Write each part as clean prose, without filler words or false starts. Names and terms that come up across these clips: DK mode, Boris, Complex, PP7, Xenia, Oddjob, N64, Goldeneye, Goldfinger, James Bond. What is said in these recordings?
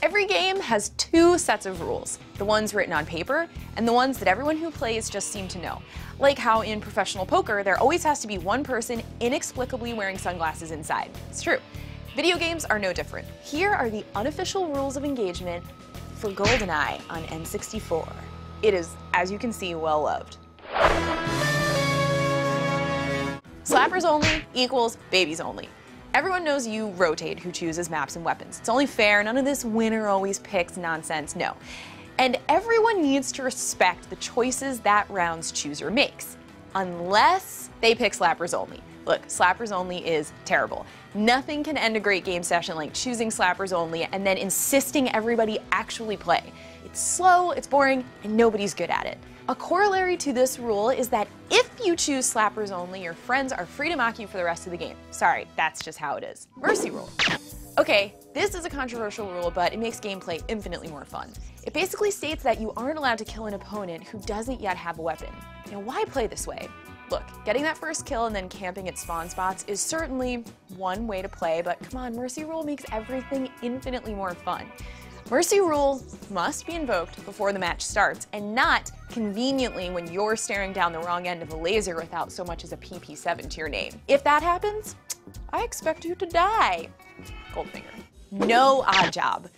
Every game has two sets of rules, the ones written on paper and the ones that everyone who plays just seem to know. Like how in professional poker, there always has to be one person inexplicably wearing sunglasses inside. It's true. Video games are no different. Here are the unofficial rules of engagement for Goldeneye on N64. It is, as you can see, well loved. Slappers only equals babies only. Everyone knows you rotate who chooses maps and weapons. It's only fair, none of this winner always picks nonsense, no. And everyone needs to respect the choices that round's chooser makes, unless they pick slappers only. Look, slappers only is terrible. Nothing can end a great game session like choosing slappers only and then insisting everybody actually play. It's slow, it's boring, and nobody's good at it. A corollary to this rule is that if you choose slappers only, your friends are free to mock you for the rest of the game. Sorry, that's just how it is. Mercy rule. Okay, this is a controversial rule, but it makes gameplay infinitely more fun. It basically states that you aren't allowed to kill an opponent who doesn't yet have a weapon. Now, why play this way? Look, getting that first kill and then camping at spawn spots is certainly one way to play, but come on, mercy rule makes everything infinitely more fun. Mercy rule must be invoked before the match starts, and not conveniently when you're staring down the wrong end of a laser without so much as a PP7 to your name. If that happens, I expect you to die. Goldfinger. No Oddjob.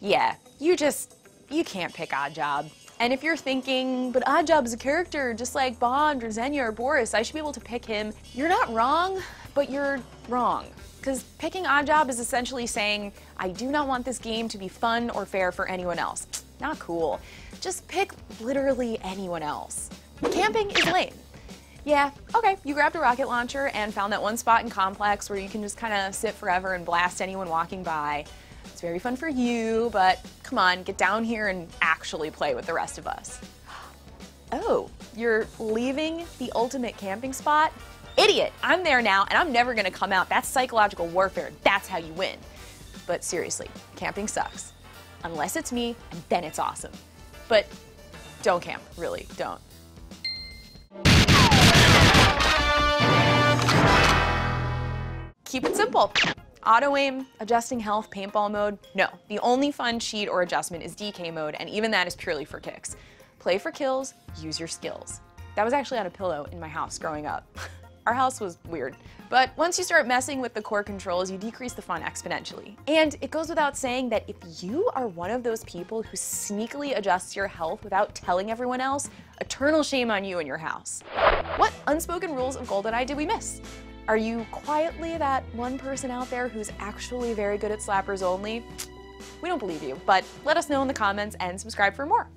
Yeah, you can't pick Oddjob. And if you're thinking, but Oddjob's a character just like Bond or Xenia or Boris, I should be able to pick him. You're not wrong, but you're wrong. Because picking Oddjob is essentially saying, I do not want this game to be fun or fair for anyone else. Not cool. Just pick literally anyone else. Camping is lame. Yeah, okay, you grabbed a rocket launcher and found that one spot in Complex where you can just kind of sit forever and blast anyone walking by. It's very fun for you, but come on, get down here and actually play with the rest of us. Oh, you're leaving the ultimate camping spot? Idiot, I'm there now and I'm never gonna come out. That's psychological warfare, that's how you win. But seriously, camping sucks. Unless it's me, and then it's awesome. But don't camp, really, don't. Keep it simple. Auto aim, adjusting health, paintball mode, no. The only fun cheat or adjustment is DK mode, and even that is purely for kicks. Play for kills, use your skills. That was actually on a pillow in my house growing up. Our house was weird. But once you start messing with the core controls, you decrease the fun exponentially. And it goes without saying that if you are one of those people who sneakily adjusts your health without telling everyone else, eternal shame on you and your house. What unspoken rules of Goldeneye did we miss? Are you quietly that one person out there who's actually very good at slappers only? We don't believe you, but let us know in the comments and subscribe for more.